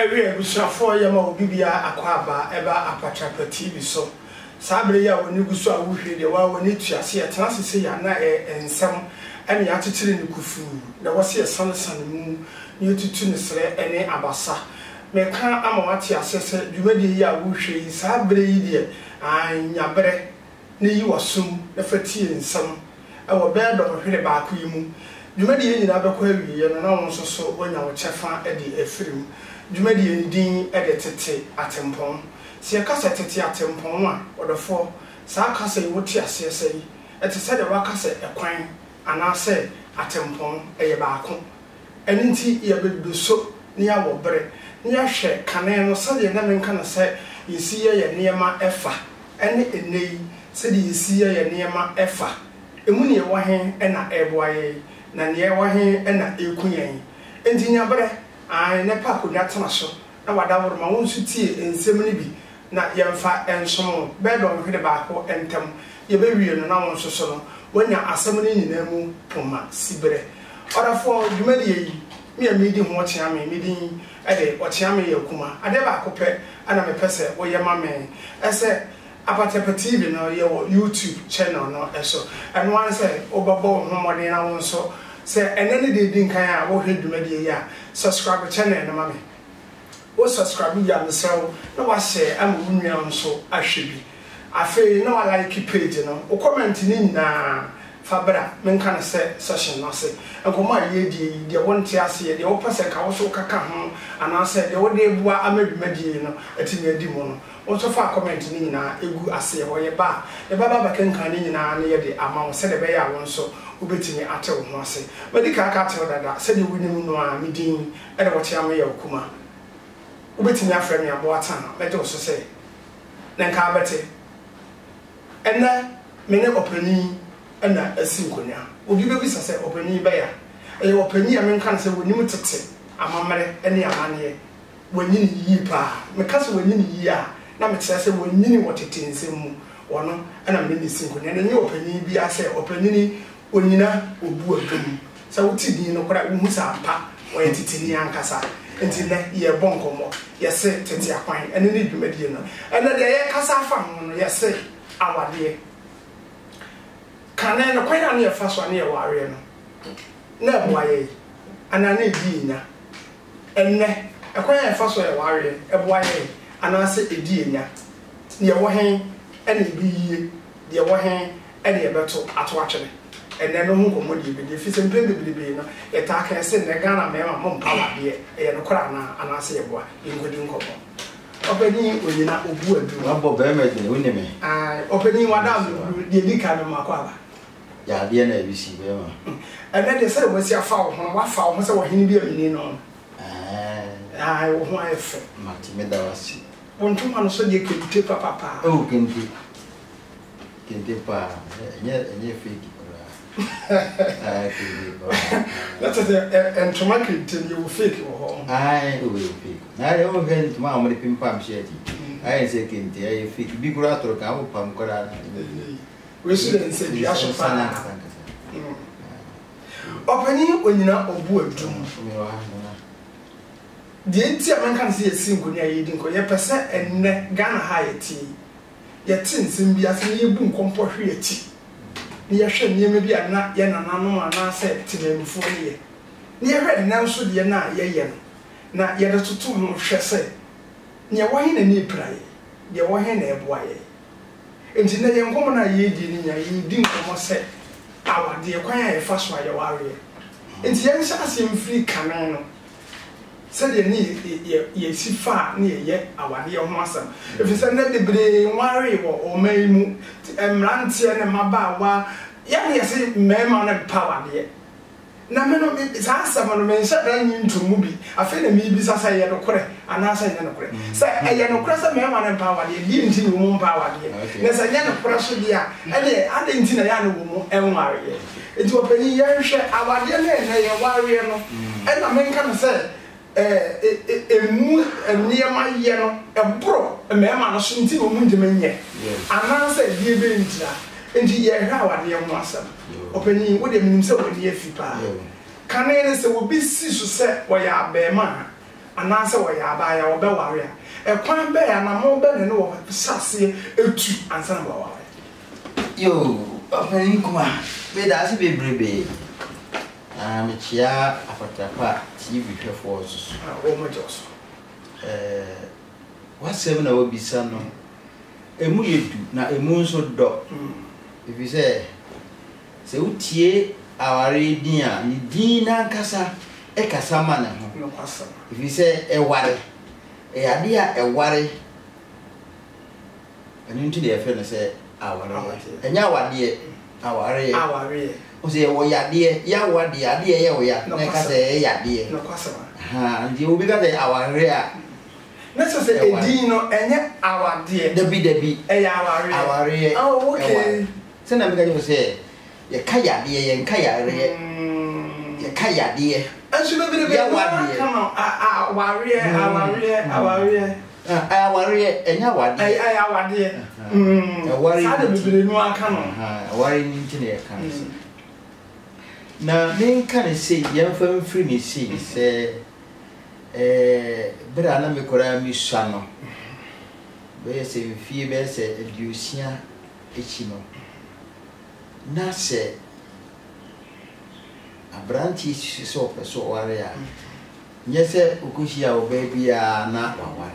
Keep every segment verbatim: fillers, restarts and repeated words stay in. Every Bushafo Yama Bibia Aquaba ever Apatrapa T V so. Sabria when you go so I wish you were when it's a tenacity and some any attitude in the Kufu. There was a sun and moon new to Tunis and Abasa. Make can't amati assessor, you ready ya wishy, Sabria, and Yabre. Near you assume the fatigue in some. Our bed of a back room. You may be in Aberquary and announced so when our chaffa at the film. You may be in Dean edited at Tempon. See a cassette at Tempon one or the four. Sarcasm would tear say at a set of a cassette a crime, and I say at Tempon a barco. And in tea, you will do so near our bread. Near share canon or Sunday, and can say you see a near my effa, and a name. Said you see a near my effa. A moony one hand and a airboy, Nanya one hand and a equine. And in your bread, I never could not answer. Now, what I would my own city in Seminibi, not young fat and small, bed on the back or entum, your baby and an hour so when you are assembling in a moon, Puma, Sibre. Or for you may be a meeting what I mean, meeting a day or Tiami Yokuma, a debacope, and I'm a person or your mammy. I said, about a T V or your YouTube channel, no, so. And one said, Overboard, no more than I want so. Say, and any day, didn't I owe him to media? Subscribe to channel, mammy. What subscribe to yourself? No, I say, I'm a woman, so I should be. I feel you know, I like your page, you know, or commenting in Fabra, men can say, session, no say. And go my lady, the one tear, the open sec, I also come, and I said, the old day, I may be mediating at your demon. Also far commenting in a good assay or a bar. The Baba can come in and near the amount, said the bear one so, who bet me at all, no say. But the car tell that, said the winning one, me dean, and what I may okuma. Who bet me a friend, your water, let also say. Then Carbette. And then, many opening and a single now. Would you be say opening bear? A opening a man can say when you take it, a mamma, any a man when you ye pa, because when you ye are. Now, I say, when you what it is, or no, and I mean, single, and then you open be I say, opening when you know, or boo a boom. So, what you know, what I would pa, or entity in Yankasa, until that year bonko more. Yes, say, Tetia Quine, and you need to medina. And then the Yakasa found, yes, say, our dear. Can I quite a near fast one near warrior? No, why, and I need dinner. And a quite a fast way warrior, a why. And I said, a dear, near one hand, and it be near one hand, and a battle at watching. And then no one would be defeated, and a tack and send a gun at my mom, Papa, and a crana, and I say, boy, including Cobo. Opening will not would do a bob, wouldn't me? I opening one down, the decan of Macaba. Ya, dear, never see them. And then they said, was your foul, what foul must I be a meaning on? I will my friend, Martimeda. One two months so you could take papa. Oh, can you? Can you? Yet, and you fake it. That's it, and to my kid, you will fake your I will fake. I will get to my own pimp pump shetty. I say, can you fake? Big rattle, cow pump, corral. We shouldn't say you are so fine. Opening when you know of wood. The entire man can see a single near eating, or your percent and Ghana high tea. Your tins in be as near boom comportability. Near shame, you may be a not yen and no one answered to them for ye. Near red now should ye not ye yen. Not yet to two more shall say. Near wine and ye pray, ye wine a boy. And in the young woman I ye did in ye didn't come say, our dear quiet fast while you worry. And the answer seemed free cannon. Said you need ye see far near yet our dear master. If you send the brain worry or may move and rantian and mabawa, young yes, mamma and power dear. Namino is answer on men shut down into movie. I feel me besides a yellow crack and answer yellow crack. Say a yellow cross of mamma and power dear, didn't you won't power dear. There's a yellow cross of dear, and I didn't in a yellow woman and worry. It will be your share our dear and a warrior and a man can say. A move and near my yellow, a bro, a mamma, a shinty woman to me yet. And I said, Dear Benja, and ye our dear master, opening with himself in the Fipa. Can I say, will be six to set where I bear man? and answer where I buy our bell warrior. A point bear and a more better than over Sassy, a two and some boy. You, opening command, made us be brave. I'm a chair of a part, T V forces. Oh, my Joss. What seven I will be son? A moon, not a moon so dog. If you say, say, Utie, our idea, Nidina Casa, a Casamana. If you say a worry, a idea, a worry, and into the affair, say, our and our dear, our area, our area. Say, oh, ya dear, ya what dear, dear, ya, like I say, ya dear, no Casama. And you will be there, our area. Necessary, Dino, and yet our dear, the be the be, a our our area. Oh, okay. Send them to say, your kaya dear, and kaya dear, kaya dear. I should have been a bit one. Come on, I worry, I worry, I worry. I worry, and I worry, I worry. I worry, I didn't want to come on. Worrying engineer comes. Now, men can say, young firm free me see, say, but I never could have Miss Sano. Where say, fear, say, you see, Echino. Now say, a branch is so so warrior. Yes, sir, Ukushia, baby, are not one.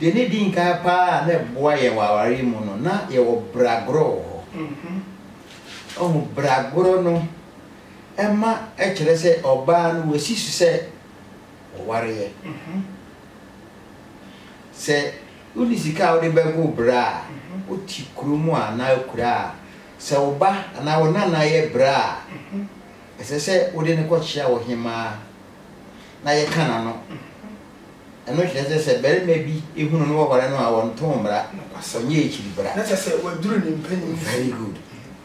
The needing capa, let boy, a warimono, not your bragro. Oh, bragro, Emma, actually said, or ban, which she said, warrior. Say, who is the cow de babu bra? Uti crumua, now cra. So, ba, and I will not bra. As I said, wouldn't go shower him. Now you can't know. And not as I said, very maybe even know what I know. I want Tombra, so ye bra. As I said, we're doing very good.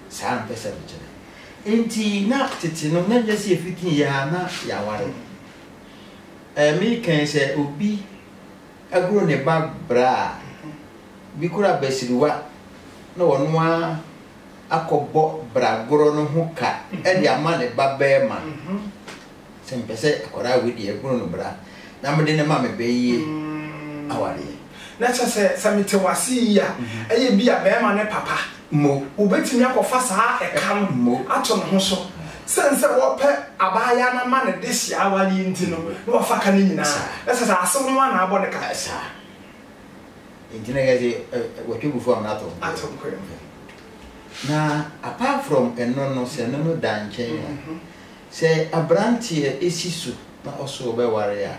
Sam Pesavage. Ain't he not it? No, not just if it ya not yawari. A me can say, oh, be a grown a bag bra. We could have based what no one. Akobo bra grown hookah, and your man a babema. Simple say, or I with your grown bra. Namadina mammy bay our day. Let's say, Samita was here, and you be a bearman and papa. Mo, who bet me up of us are a come mo, atom hoso. Since I walk a bayana man at this hour, you know, no fucking nasa. That's as I saw one about the casa. Intinagate what you before an atom atom cream. Now, apart from a non no dan chain, say a branch here is so, but also a warrior.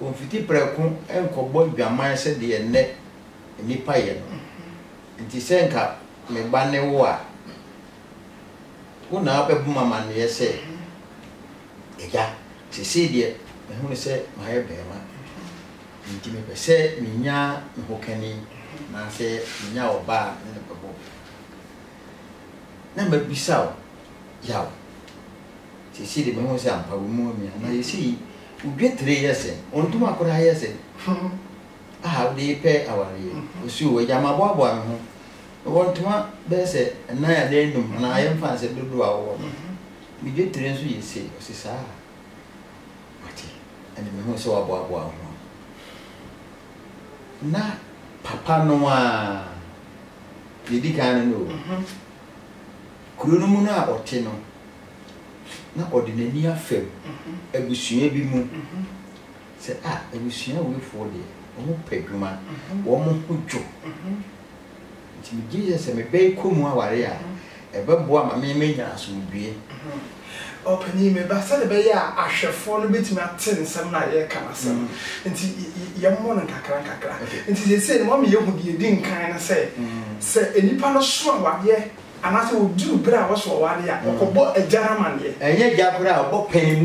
When fifty precum and cobalt gamma said the net in the pioneer. And the same cup may ban a war. Who now a woman, yes, say, yeah, she said, dear, and who said, my baby, and Timmy said, Minya, Hokani, Nancy, Minya or Bar. Number be so yow. She see the most ample moment, and you see, we get three years on two more years. I have the pay our year. So, a Yamaba one want to want best a nine day, and I am fancy to do our woman. We get three years, you see, or says, ah, and the most so about one. Now, Papa Noah, did he kind know? Grunumuna or Teno. Now, ordinary film. A busier be moon. Say, ah, a busier will fall there. Oh, Peguma, woman who joke. Jesus and a bay coma warrior. A babuama may make us will be. Open him a bastard bayer, I shall fall a bit in my tin some night air canasum. And young Monica Cranca. And she said, Mommy, you would be didn't kind of say, Sir, any pan of swung one year. And I will do brow for one year, or a German year, and yet Gabriel, or penny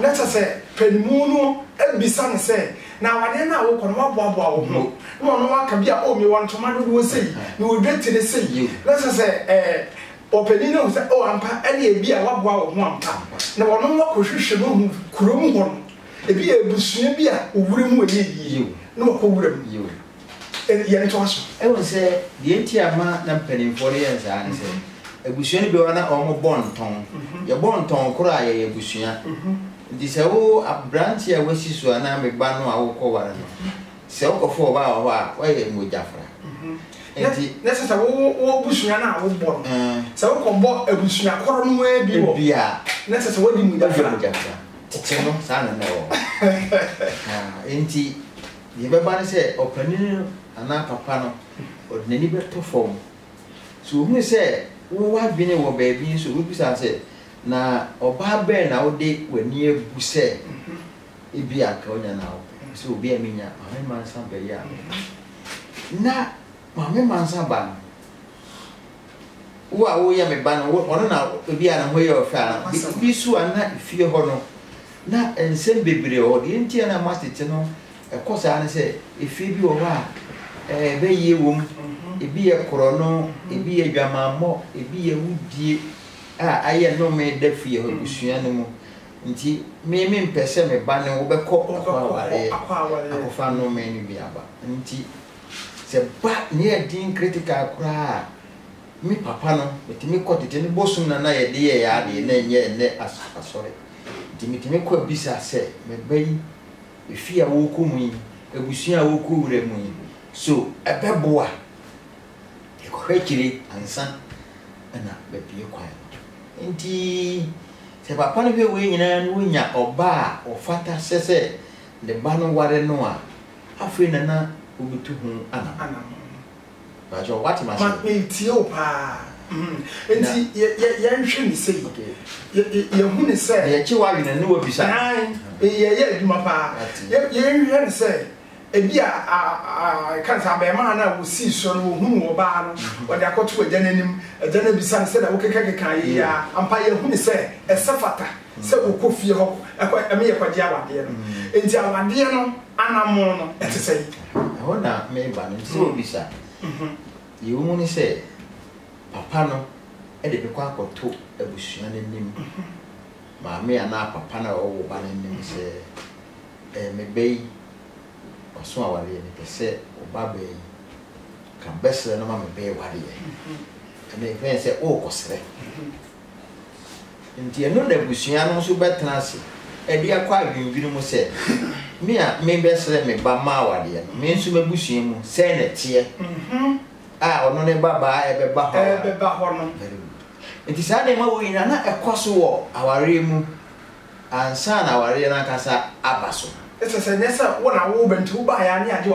let us say, penny moon, and be some say. Now, I didn't know what Wabba no one can be a home you want to marry who say, you will get to the sea. Let us say, Openino said, oh, I'm any be a Wabba of one time. Now, no more Kushum, Kurum, if you be a Bushnibia, wouldn't we need you? No, who wouldn't you? I will say, the entire man and penny for years, and say, a bushia be on a born tongue. Your born tongue cry a bushia. This whole branch here was his one and McBano. I will call one. So for a while, why am we Jafra? That's a whole bushman was born. So come bought a bushman, corn way, be a necessary wedding with Jafra. Tino, son, no. Indeed, the Babana said, Openino and Napapano, or Nenibet to form. So who said, oh, I've been a baby, so Lucas said. Na oba ben na ode wani ebuse ebi akonya na so obi eminya mame mansan be ya na mame mansan ba wo a wo ya me ba na ono na obi ana ho ya ofa bi su ana ifie ho no na ensem bebere ho de ntia na mastete no ekosa ana se ifie bi wo a eh be ye wo ebi ye koro no ebi ye dwamammo ebi ye hudie ah aye no me da fie ho busua no mu nti me me mpese me ba ne wo be kɔ akwawale akofa no me ni biaba nti se ba ne ya din critical kra mi papa no metimi kɔ tete ne bosum na na ye de ye ya de na nye ne asɔre nti metimi kɔ bisa se me ba yi efie a wo kɔ mu yi ebusua a wo kɔ wura mu yi so ebeboa ekɔhwekire ansa ana be pie kwan nti se papa no be we nyina no nya oba ofata sese de ba no ware no a afi na na obutu hu ana ana ba jo what ma say nti o pa nti ye ye nhwe ni sei ye ye hu ni sei ye chi wawe na no obisa ye ye aduma pa ye nhwe ni sei ebi a a kan sa be ma na wo si so no hu no ba no wo da kwoto agananim agana bisan se da wo keke keke ya ampa ye hu ni se esafata se wo kofie ho e me ye kwaje awade no enti awade no anamo no etesei ho na me ba no se obi sa ye hu ni se papa no e de be kwa kwoto abusua nanim ma me ana papa na wo ba nanim se e me bei so awale ni pese obabe kan besere no ma me be wale e me fen se o kosere nti eno na busua no so betena se e dia kwa adwindwini mu se me a me besere me ba ma wale no me nso me busua mu se na tie mhm ah ono ne baba e be ba ho e be ba ho no nti sa na ma wo ina na ekoso wo aware mu ansa na aware na kasa abaso it's a nessa one I will bend two by any idea.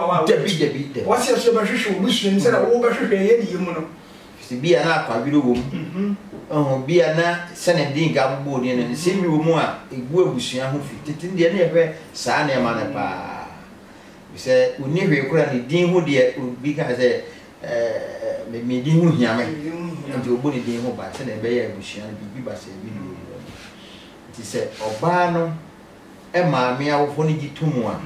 What's your superficial mission instead of overship? Be an up, I will. Oh, be an up, send a ding up body and send you more. It will be seen who fit in the other Sanya Manapa. We said, we never couldn't deem who dear would be as a medium yammy and your body deem who by sending a bear bush and be by saying, it is a Obano. Emma, me, I will phone you two more.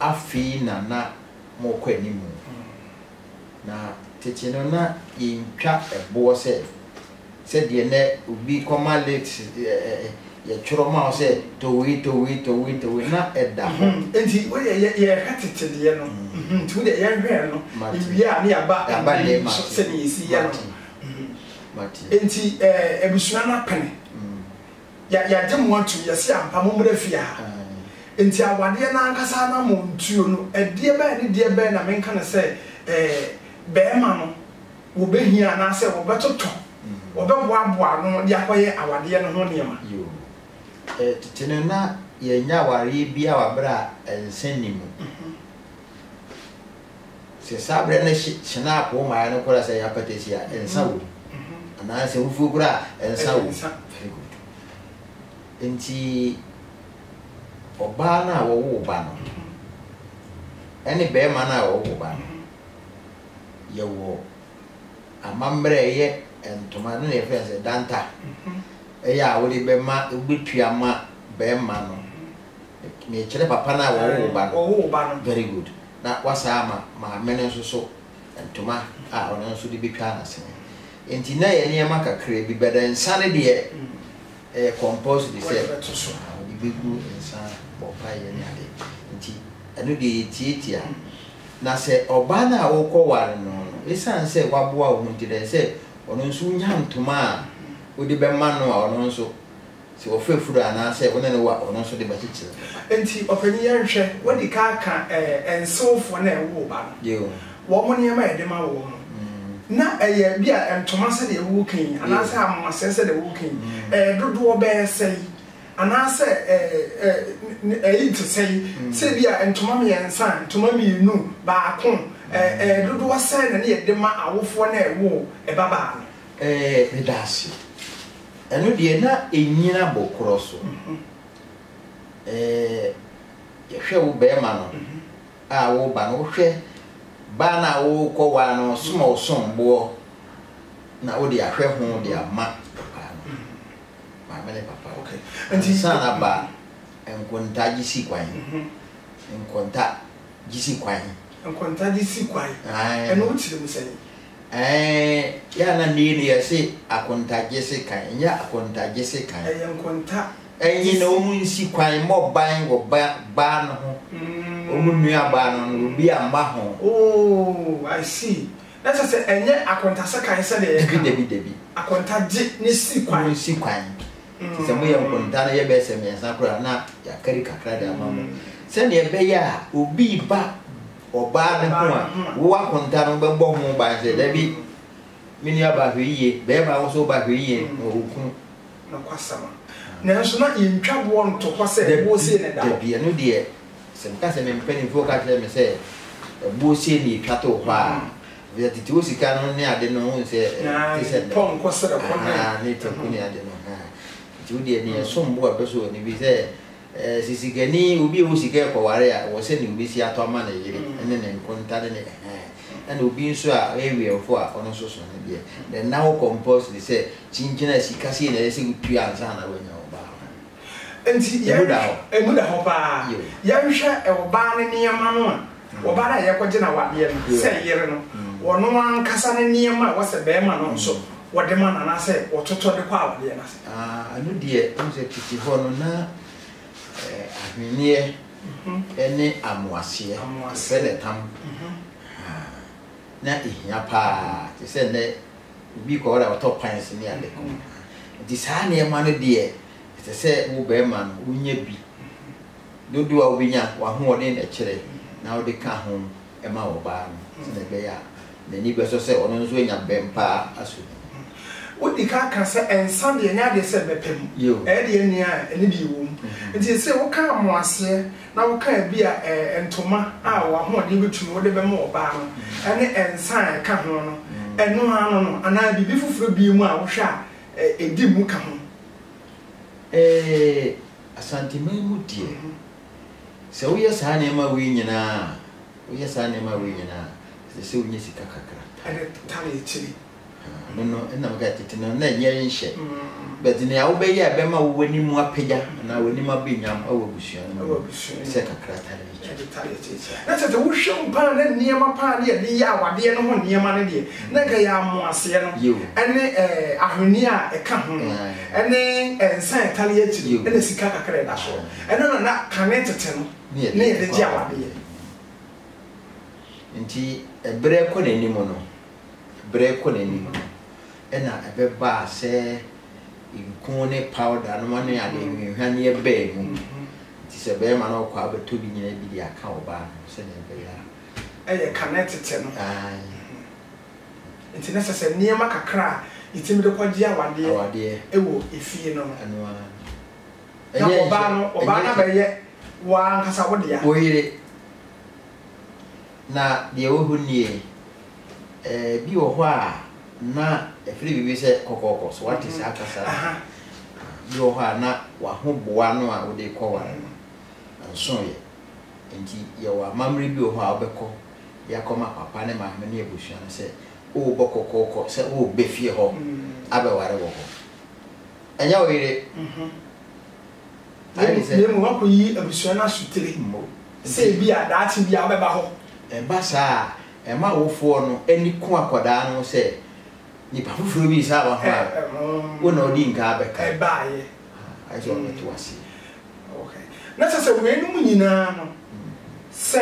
I feel not more quite anymore. Now, Tetiana in trap a boar said, said the net would be command legs. Your trauma said, to wait, to wait, to wait, to wait, not at that. And he will yet to the end to the end, madam. Yeah, near about by name, said he, see, young. But ain't he a bushman penny? Ya ya dem want to ya see am pamomre fia enti awade na ankasa na mo ntuo no edie ba ni die ba na menka na se eh be ma no wo be hia na se wo betoto wo be bo aboa no dia koye awade no ho niam eh titene na ye nya ware bia wabra ensenim se sabre na china ko ma ya no kora se ya patesia ensawo ana se ufu kura ensawo nti oba na wo wo ba no ene be ma na wo wo ba no ye wo amamre ye entoma na ye fe se danta e ya wo le be ma obetua ma be ma no me chele papa na wo wo ba no wo wo ba no very good na wasa ama ma menen so so entoma a onen so di betwa na se nti na ye ne ma kakra bi be den sane de eh compose the self the bigu insan papa ye ni ade nti eno de tietia na se oba na wo ko ware no no isan se waboa wo nti de se ono nso nya ntoma a wo de be ma no ono nso So we feel and I say we know what we know so the budget. Enti opinion share when the car can and so for na we ba. Yeah. What money am I dey ma wo? Na eh bia em Thomas dey walking and I say am say dey walking. Eh do do be say and I say eh eh to say say bia em Thomas me ensan, Thomas me nu ba kon. Eh eh do do say na dey dey ma awofo na e wo e baba. Eh me dasi. And you did not a nina bo cross. Eh, if you bear man, I will ban Oshe, ban I will call one or small son boar. Now they are fair home, they are mad. My many papa, okay. And his son are bad and contact G C Quine and contact G C Quine and contact G C Quine. I know what you say. Eh, yana nini ya se akontaje se kan ya akontaje se kan eh yankonta eh ni no munsi kwan mo ban go ba ba no ho mm omunu aba no bi amba ho oh I see let's say enye akonta se kan se de debi debi akontaje ni si kwan si kwan se mo yankonta na ye be se me sakura na ya kari kakra de amamo se ne be ya obi ba or bad and one walk on down by bomb by the levy. Minia by the year, Beba also by the year, no customer. National in trap one to pass a bossy and a new dear. Some cousin and penny folk at them say, a bossy cattle bar. The two sican only I didn't know, said Pong costed upon her native money. I didn't know. Two dear near some boy person, if he said. Eh sisigani obi osige kwa ware a wo se ne obesi atoma na yire ene ne nkonta de ne eh na obi nso a ewe ofo a ono so so ne die then now compose they say chinjina sikasi na se utua ansa na wanya oba enti ya emuda ho ba ya hwe e oba ne niema no a oba na ye kwaje na wade no se yire no wono ankasa ne niema wo se be ma no so wode ma na na se wototo de kwa wade na se ah anu die nse titi ho no na Near any amoasia, sell a tam. Not in your pa, they said that we call our top pines near the home. This honey money, dear, as I said, who bear man, who ye be. Do do a winner, one more in a cherry. Now they come home, a mouth barn, and the bear. The neighbors will say, on a swing and bampa as soon. What the car can say, and Sunday, and I said, Bepim, you, Eddie, and any room. And they say, what can one say? Now, can be a and Toma, our more able to whatever more bound, and and sign come on, and no, no, and I be before be one shot a dim come. Eh, a sentiment, dear. So, yes, I name a wing and ah, yes, I name a wing and ah, the soon is a caca. And it tally chili. No, no, and I'm getting on that year in shape. But in the obey, I bema when you more paya, and I will never be young over bush. Second crack. That's a wish on pan near my party at the yawa, dear no one near my dear. Nagaya Moasiano, you, and a Ahunia, a company, and then and Saint Talia to you, and a Sicata credit, and no, not can entertain near the Java beer. And tea a break on any mono. Break on any mono. And I beba say. In corny powder and money, I didn't hand ye bay. Tis a bear man or quabble to be near the cow barn, said a bear. A connected ten. It's necessary near Macacra. It's in the Quadia one day, or dear, it will if you know. And one Obano, Obana by yet one has a wood. Wait it. Now, the old Hunye, a be a na efiri bi se kokoko so what is akasa yo ha na wa ho boa no a wo de ko ware no so ye enti ye wa mamre bi ho a obekko ya koma papa ne ma me ne busu an se o bo kokoko se o be fie ho abe ware wo ho enya o ire mhm ai se nemu wa ko yi abusu na sutere mo se bi a da ti bi a beba ho e ba sa e ma wo fo no eni ko akoda no se ni pa fufu bi sa ba ha o no din ka ba ka ba ye a jo me to asi okay na se we nu nyina no se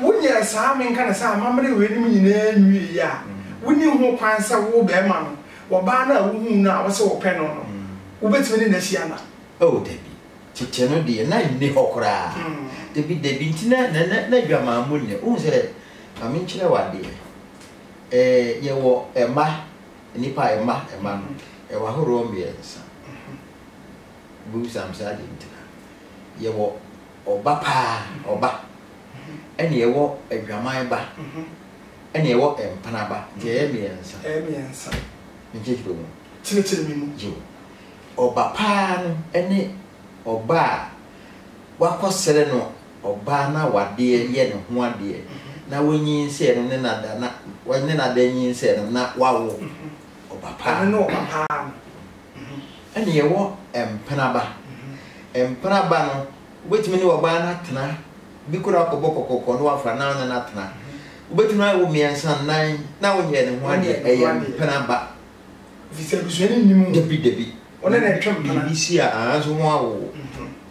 wunya sa men ka na sa mamre we nu nyina nwi ya wuni ho kwansa wo be ma no wo ba na wo hu na wo se wo pe no no Ubetweni nesiana. Oh, Debbie. Chicheno di na ni hokra. Debbie, Debbie, ntina na na na jua maamuni. Unse, aminchila wadi. Eh, yewo ema, nipa ema ema. Ewa hurombi ensa. Busa msaji ntina. Yewo oba pa oba. Eni yewo jua maeba. Eni yewo empanaba. Jebi ensa. Jebi ensa. Nchikumu. Tini tini mimu. Jo. Oba pan eni oba wako sereno oba na wadie yenu huadie na wenyi sereno nena na nena denyi sereno na wawo oba pan no oba pan eni ewo empenaba empenaba no ubetimi ni oba na tena bikura akoboko kokoko no afra na na tena ubetimi na wo miansa nan na wenye ne huadie empenaba visa bisweni ni mu debi debi ona na twa mpana bisi a azu ho awo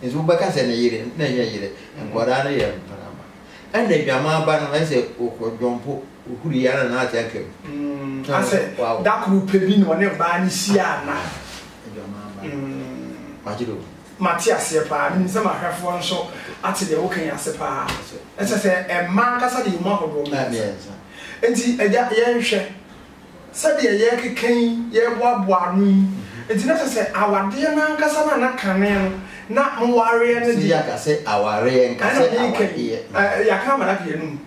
nzo baka se na yire na ya yire ngwara na ya mpana ma anda jama ba na na se okodjompo ohuri ya na ata kem mm ase that group bi no ne ba ni si ana jama ba majiro matias ye pa mi se ma hwefo nso ate de wokan ase pa ese se e man kasa de mu ahodo na bienza enti eja ye nhwe sadi ye keken ye boaboa nu enti na se awade na nkasa na na kanen na mware na di ya se aware nkasa eh ya kama na pie nu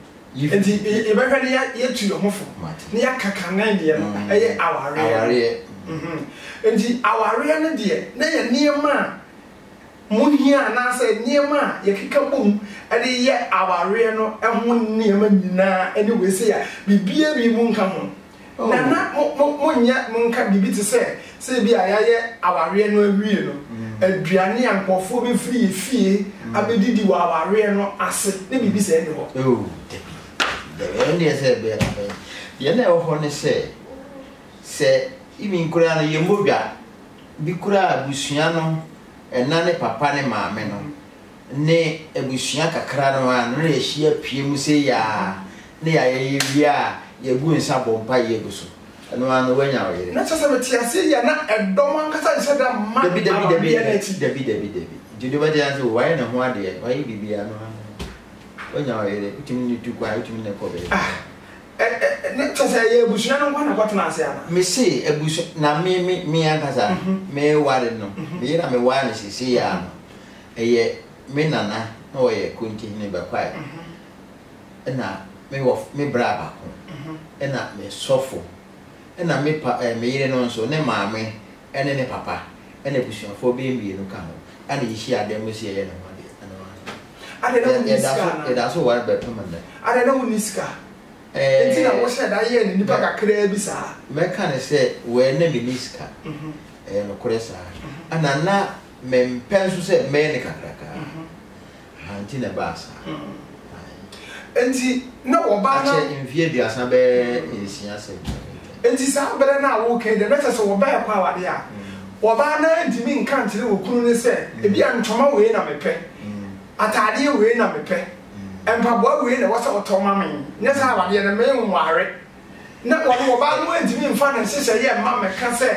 enti e be hwede ya yetu yomfo na ya kakanen de no eh aware aware mhm enti aware na de na ya niema munhia na se niema ya kika bom ade ye aware no eho niema nyina ene we se ya bibia bi mu nka ho nana monya monka bibi te se se bi ayaye aware no awie no aduane ankofo be free fie abedidi wa aware no ase ne bibi se ne ho oh de ne se be na be ye na ho ne se se imi nkura na ye mobia bi kura abusua no ena ne papa ne maame no ne abusua kakra no an ne hia pie mu se ya ne ya ye bia ye gu nsa bompa ye guso eno anu wanya oyere na tsa me tia se ya na edom ankasa se da ma David David David David David David David David ya se waye na ho ade waye bibia no wanya oyere utimi ni tu kwa utimi na ko be ah eh na tsa se ye guso na ngwa na kwatna ase ana me se eguso na me me me ankasa me ware no me na me ware se se ya no eye me nana na oye kunti ni ba kwai na me wof me braba ena me sofo ena me pa eh, me yire no nso ne maame ene ne papa ene busuafo be mbie no ka ho ana yishi ade mo sie ye no ade ana ade no niska ade aso war be pamanda ade no niska eh ntina wo she da ye ni nipa kakra bi sa me ka ne se we na me niska mhm eh no koresa ana na me mpenso se me ne kakra ka ha ntina basa enti na oba na envie dia san be ensia se enti sa bere na wo ke de better so wo ba kwa wade a oba na ntimi nka ntire wo kunu ne se e bia ntoma we na mepe atade we na mepe empabo we na wo se otoma men ne sa wade na menware na wo oba no ntimi mfa na se se ye ma meka se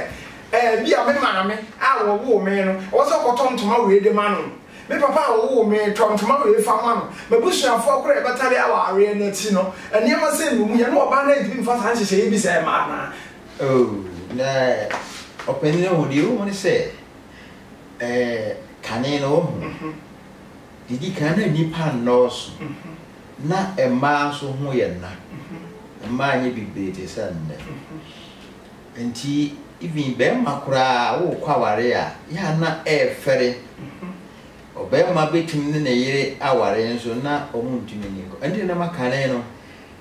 e bia me maame a wo wo men no wo se okotom ntoma we de ma no me papa wo me tom tom we fa ma no me busu afọ kura e batale awa are na ti no ene ma se num ya no oba na e bi fa san sese bi se ma na oh na openi no di o mo se eh kaneno didi kana ni pa nos na e ma so ho ye na ma nye bible te san na enti even be makura wo kwa ware a ya na e fere obe ma betumi ne yire aware nso na omuntumi niko ende na makane no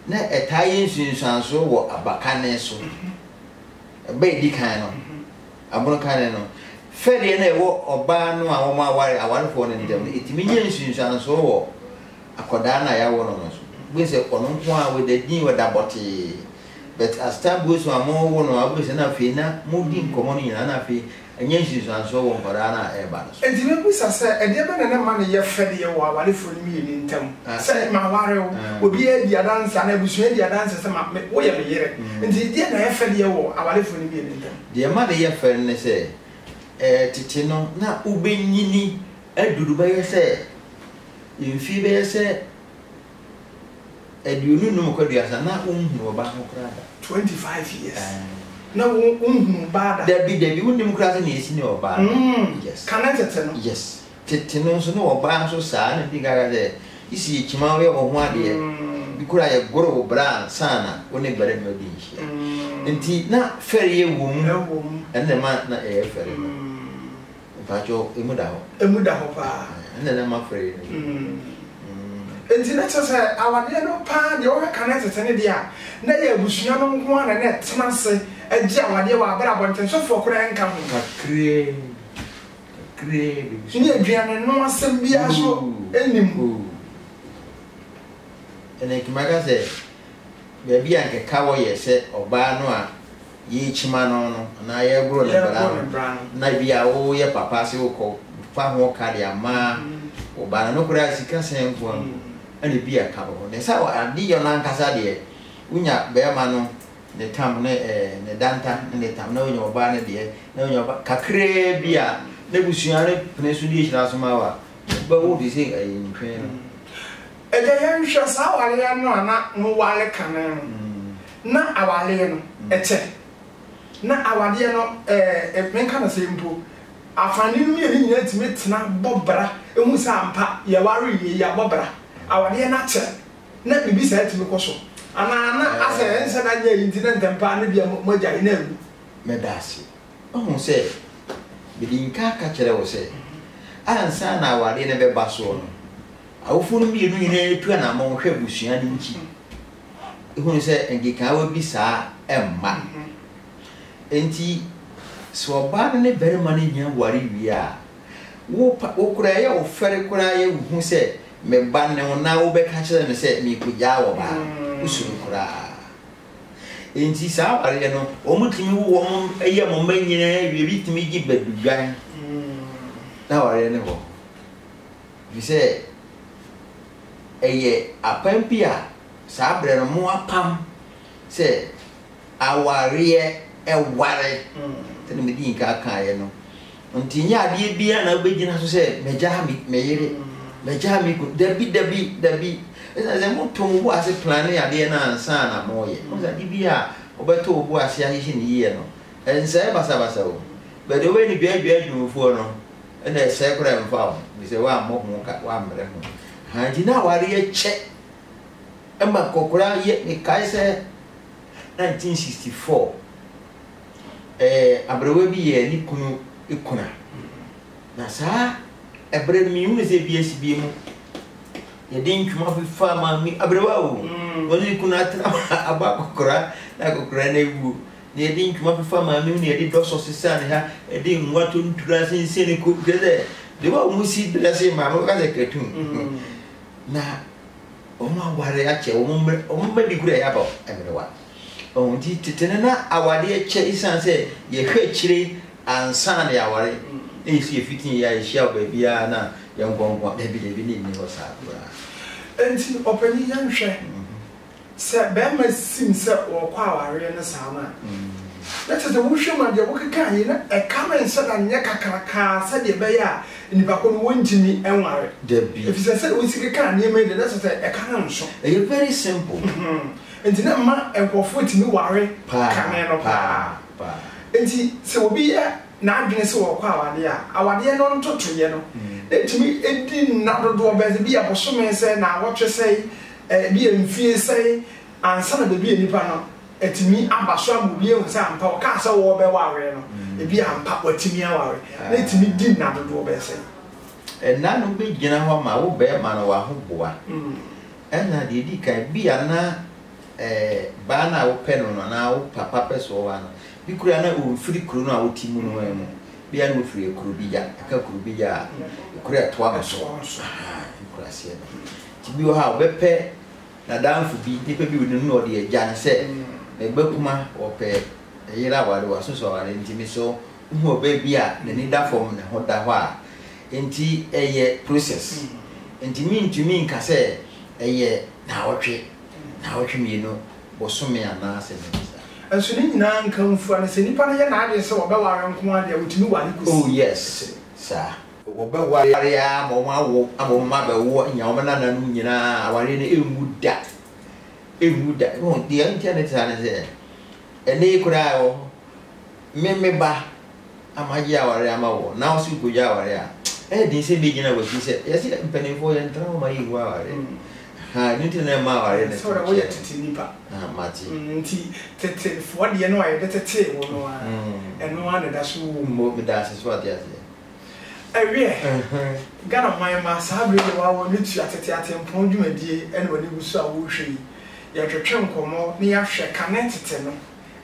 na etaye nsunsanso wo abakane so be dikan no abun kane no fere na ewo oba no awoma aware awarefo ne ndem itimi nye nsunsanso wo akoda na yawo no nso gwese kono nko a we dadin we daboti but as time goes on mo wo no abuse na fe na mo di nkomo ni na fe enye nsunsanso wo ngora na eba no enti me busa se ede be na na ma ne ye fede ye wo awale fo ni ni ntem se ma ware wo obi e dia dansa na busu e dia dansa se ma wo ye me yire enti die na ye fede ye wo awale fo ni ni ntem de ma de ye fere ne se eh titino na ubenyini adudu ba ye se mfi ba ye se aduonu no mkwaduasa na unhunu ba ho kra twenty-five years na unhunu ba da da bi da bi unnim kra se na esi ni oba yes kana titino yes titino so na oba so sa na bi gaga de isi chima we ho ho ade bikura ye goro bra sana one bare no bi nti na ferry wom ene ma na e ferry bajo emuda ho emuda ho pa ene na ma ferry nti na tse awade no pa de o ka na tete ne dia na ye busua no ho ana na tenase agi awade wa abara bonten so fo kura enka ho kakre kakre bi ni aduane no asem bia so enim ene kimaga se baby anke kawo ye se oba no a ye chima no no na ye gro le bra na bia wo ye papa se wo fa ho ka dia ma oba no kura sika sen ko ani bia kawo ne sa adi yo na nkasa de unya be ma no ne tam ne ne danta ne tam no unya oba ne de ne unya oba kakre bia ne busuare pnesu di chira so ma wa ba wo di se ai ni pe Ejayan shasa wale no ana no wale kanan na awale no eche na awade no eh menka na sempo afani mi ni yetime tena bobra ehun sa ampa ye ware ye ya bobra awade na che na bibi sa etime koso ana na ase ense na ye intinent tempa na bia mojaye na ru medasi ohun se bidinka ka kere wo se ansa na awade na be baso no awofunu bi enu nyina etu na amon hwe busua ni nchi ehun se engika wa bi saa emma enti so ba ne very many nya wari wi a wo okura ye ofere kura ye hu se me ba ne na wo be ka kire ne se mi kuja wo ba usuru kura enti saa wari no omutimi wo om eye mo ma nyina wi bi timi gi badugwan na wari ne ho bi se eye apampia sabre no mo apam se aware eware tene medin ka kan ye no ntinya ade bia na obegina so se meja mi meyere meja mi ko dabi dabi dabi esa ze mo tom bo ase plan ya de na ansa na mo ye mo za di bia obeto obo ase ahihi ni ye no ense basa basa o but we ni bia bia dwufo no na ese kura mfa mi se wa mo ho ka wa mre ho haji na wari ye che ema kokura ye ni kaise nineteen sixty-four eh abrewe bi ye ni kunu ikuna na sa ebre mi unu ze bsb mu ye din twuma fi fama mi abrewa o woni kuna tra aba kokura na kokura na ewu ye din twuma fi fama mi ni ye di doso sisane ha e din wato ntura sinse ni ku gele de wa musi de la sema no ka de ketun na o ma ware ya che o ma bi gura ya ba emre wa o ndi titene na awade ya che isan se ye hwechire ansan ya ware e si fitin ya ihia ba bia na ya ngongwa da bi de bi ni ni ho sa bra enti opani ya nhwe se be ma sim se o kwa aware na sa ma let us the woman your work again, a common sudden yakaka, said the bayer in the back of Winty and Warrior. If I said we see a can, you made the necessary economics. They are very simple. And did not mark and for foot in the worry, pa, pa. And so be a nightness or power, dear. Our dear non total, you know. Let me it did not do a better be a possumer, say, now what you say, be in fear, say, and some of the be in the panel. It's me, I'm a strong million sample, castle or bewareno. If you are papa to me, let me dinner to do better. And none will be general, my old bear man or hoboa. And I did can be anna a banner or pen on an hour, papa or one. You could not will free cruna or timuno. Be I will free a crubia, a crubia, a crea twabas or so. To be how bepe, Nadam for be people who know the Jan said. The Bukuma or Pet, a year hour was so an intimate so, who baby are the need from the hot dawa. Inti a process. Intimate to me, Cassay, a year now, now, you know, was so many announcements. And so then, Nan come for an assinipan and I saw about our uncle, which no one could. Oh, yes, sir. But why I am or my mother in Yamana and Nunina, I really would that. It would that won't the internet and there. And they could I me ba Amaja or Yamaw, now Sukuja. Eh, they say beginner was he said, yes, I'm penny for and trauma you are. I didn't know my own. Sorry, I went to Nipa. Ah, Martin, tea, what do you know? I better take one and one that's who moved that's what they are. I wear Gun of my mass, I really want to you at the theatre and point you a day and when you saw Wushi. Yet your chunk or more near Shakanetano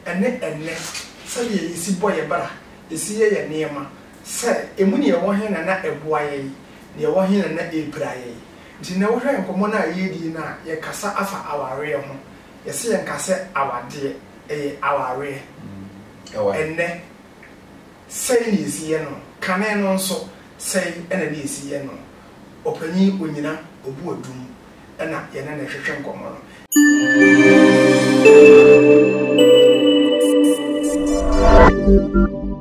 and net and net. So ye see boy a barra, you see a name. Say, a money a one hand and not a boy, near one hand and not a prayer. Dinawo hwe nkomona ayedi na ye kasa afa aware ho ye se ye kasa awade e aware enne sei ni siye no kane no nso sei ene ni siye no opanyi onyina obu odum ena ye na hwehwe nkomo no